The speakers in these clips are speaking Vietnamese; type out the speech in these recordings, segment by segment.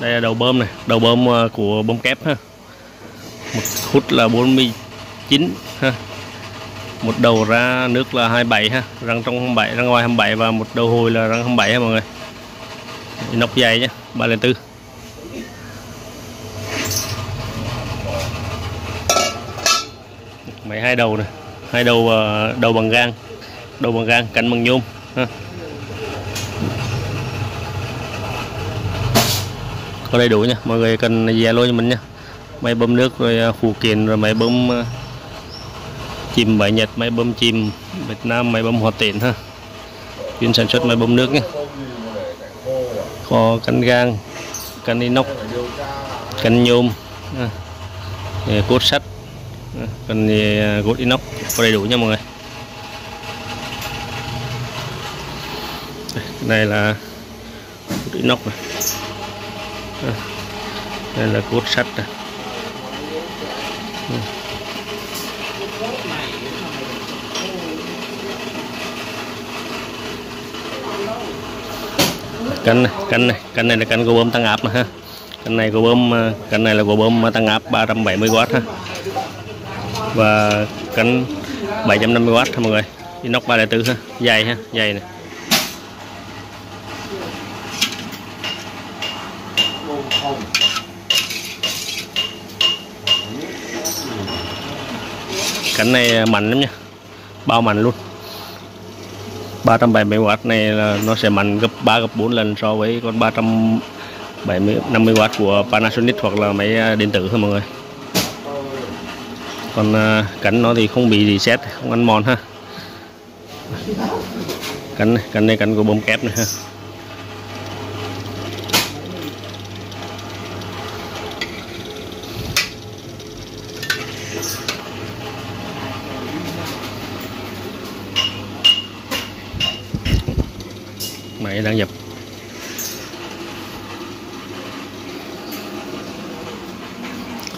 Đây là đầu bơm này, đầu bơm của bơm kép ha. Một hút là 49 ha. Một đầu ra nước là 27 ha, răng trong 27, răng ngoài 27 và một đầu hồi là răng 27 ha mọi người. Inox dày nhá, 304. Máy hai đầu này, hai đầu bằng gang, đầu bằng gang, cánh bằng nhôm ha. Có đầy đủ nha, mọi người cần Zalo cho mình nha. Máy bơm nước rồi phụ kiện rồi máy bơm chìm bãi Nhật, máy bơm chìm Việt Nam, máy bơm Hòa Tiện ha. Chuyên sản xuất máy bơm nước nhé. Có cánh gang, cánh inox, cánh nhôm, cốt sắt, cần cốt inox, có đầy đủ nha mọi người. Cái này là cốt inox này. Đây là cốt sắt này. Cánh này là cánh của bơm tăng áp mà ha. Cánh này của bơm, cánh này là của bơm tăng áp 370W ha. Và cánh 750W ha mọi người. Inox 304 ha, dày ha, dày này. Cánh này mạnh lắm nha, bao mạnh luôn. 370W này là nó sẽ mạnh gấp 3 gấp 4 lần so với con 350W của Panasonic hoặc là máy điện tử thôi mọi người. Còn cánh nó thì không bị reset, không ăn mòn ha. Cánh này cánh của bơm kép này ha. Máy đang dập.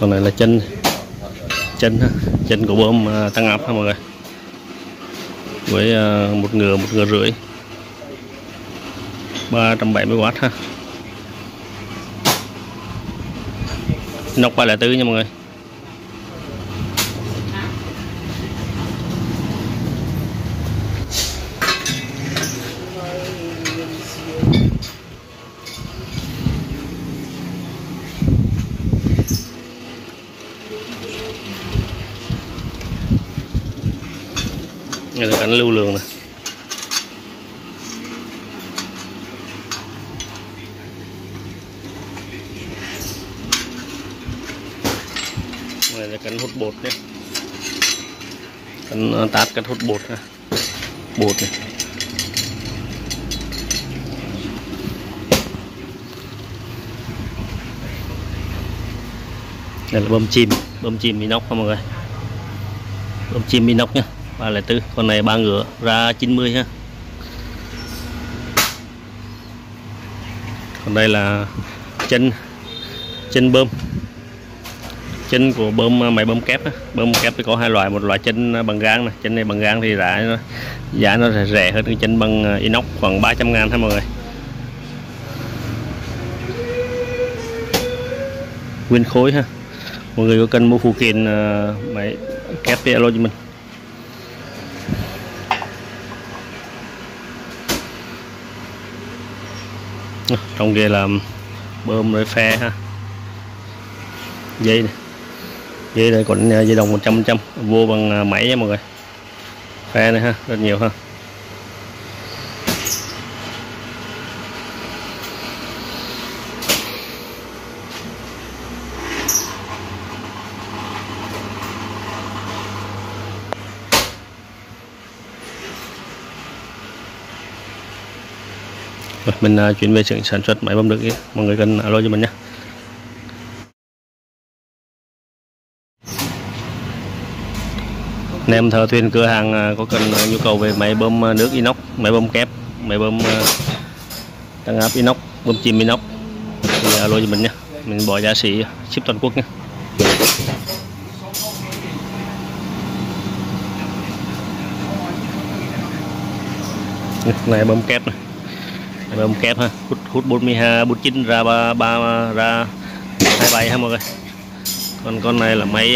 Còn này là chân của bơm tăng áp ha mọi người, với một ngựa rưỡi, 370W ha. Inox 304 nha mọi người. Đây là cánh lưu lượng này. Đây là cánh hút bột nhé. Cánh tát, cánh hút bột ha. Bột này. Đây là bơm chìm inox ha mọi người. Bơm chìm inox nhé. 304, con này 3 ngựa ra 90 ha. Còn đây là chân bơm. Chân của bơm máy bơm kép ha. Bơm kép thì có hai loại, một loại chân bằng gang này, chân này bằng gang thì giá nó sẽ rẻ hơn cái chân bằng inox khoảng 300.000 ha mọi người. Nguyên khối ha. Mọi người có cần mua phụ kiện máy kép thì alo cho mình. Trong kia là bơm rồi phe ha, dây này. Dây này còn dây đồng 100% vô bằng máy nha mọi người. Phe này ha, rất nhiều ha. Rồi, mình chuyển về xưởng sản xuất máy bơm nước, mọi người cần alo cho mình nhé. Anh em thợ thuyền cửa hàng có cần nhu cầu về máy bơm nước inox, máy bơm kép, máy bơm tăng áp inox, bơm chìm inox thì alo cho mình nhé. Mình bỏ giá xỉ ship toàn quốc nhé. Này bơm kép này. Rồi một kẹp ha, hút 42, 49 ra 3 ra 27 ha mọi người. Còn con này là máy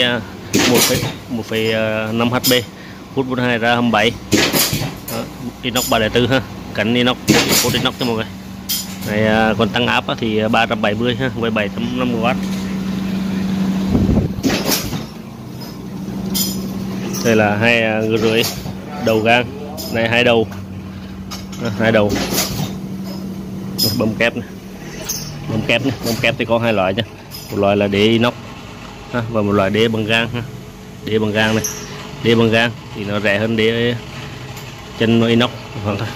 1,5 HP, hút 42 ra 27. Đó, inox 304 ha, cánh inox, cốt inox cho mọi người. Này còn tăng áp thì 370 ha, với 750W. Đây là 2,5 đầu gang, này hai đầu bơm kép này. Bơm kép thì có hai loại chứ, một loại là đế inox và một loại đế bằng gang. Đế bằng gang thì nó rẻ hơn đế chân inox khoảng thôi.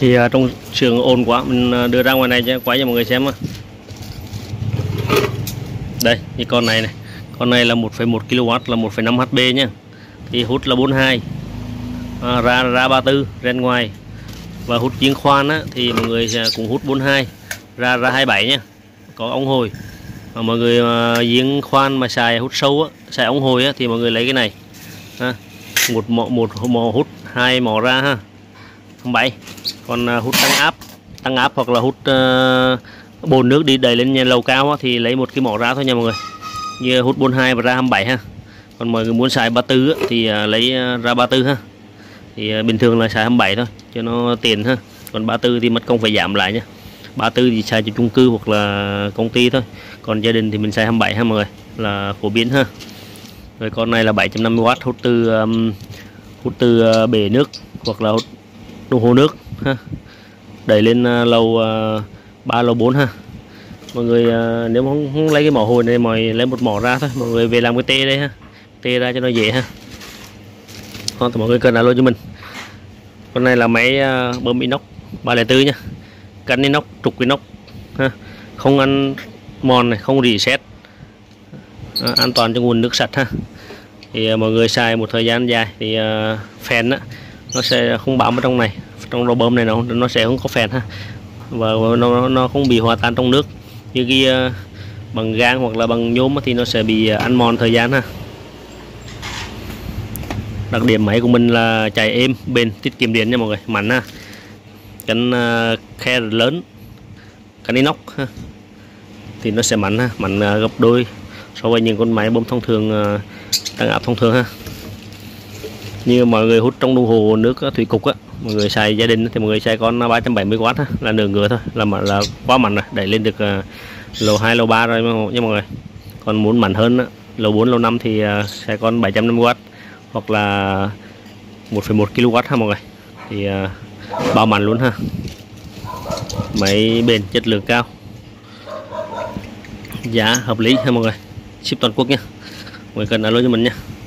Thì trong xưởng ồn quá, mình đưa ra ngoài này cho mọi người xem. Đây, như con này này. Con này là 1,1 kW là 1,5 HP nhá. Thì hút là 42. Ra 34 ren ngoài. Và hút giếng khoan á thì mọi người cũng hút 42, ra 27 nhá. Có ống hồi. Và mọi người giếng khoan mà xài hút sâu á, xài ống hồi á thì mọi người lấy cái này. Ha. Một mò hút, hai mò ra ha. 27. Còn hút tăng áp hoặc là hút bồn nước đi đầy lên nhà lầu cao á, thì lấy một cái mỏ ra thôi nha mọi người. Như hút 42 và ra 27 ha. Còn mọi người muốn xài 34 thì lấy ra 34 ha. Thì bình thường là xài 27 thôi cho nó tiền ha. Còn 34 thì mất công phải giảm lại nha. 34 thì xài cho chung cư hoặc là công ty thôi. Còn gia đình thì mình xài 27 ha mọi người, là phổ biến ha. Rồi con này là 750W, hút từ bể nước hoặc là hút đồng hồ nước ha. Đẩy lên lầu 3 lầu 4 ha. Mọi người nếu mà không lấy cái mỏ hồi này, mọi người lấy một mỏ ra thôi. Mọi người về làm cái tê đây ha. Tê ra cho nó dễ ha. Thôi mọi người cần alo cho mình. Con này là máy bơm inox 304 nha. Cánh inox, trục inox ha. Không ăn mòn này, không rỉ sét. An toàn cho nguồn nước sạch ha. Thì mọi người xài một thời gian dài thì phèn á, nó sẽ không bám ở trong này, trong đầu bơm này nó sẽ không có phèn ha, và nó không bị hòa tan trong nước. Như cái bằng gang hoặc là bằng nhôm thì nó sẽ bị ăn mòn thời gian ha. Đặc điểm máy của mình là chạy êm, bền, tiết kiệm điện nha mọi người, mạnh ha. Cánh khe lớn, cánh inox ha, thì nó sẽ mạnh ha, mạnh gấp đôi so với những con máy bơm thông thường, tăng áp thông thường ha. Như mọi người hút trong đồng hồ nước thủy cục á, mọi người xài gia đình thì mọi người xài con 370W ha, là nửa ngửa thôi, là quá mạnh rồi, đẩy lên được lầu 2 lầu 3 rồi nha mọi người. Còn muốn mạnh hơn á, lầu 4 lầu 5 thì xài con 750W hoặc là 1,1 kW ha mọi người. Thì bao mạnh luôn ha. Máy bền, chất lượng cao. Giá hợp lý ha mọi người. Ship toàn quốc nha. Mọi người cần alo cho mình nha.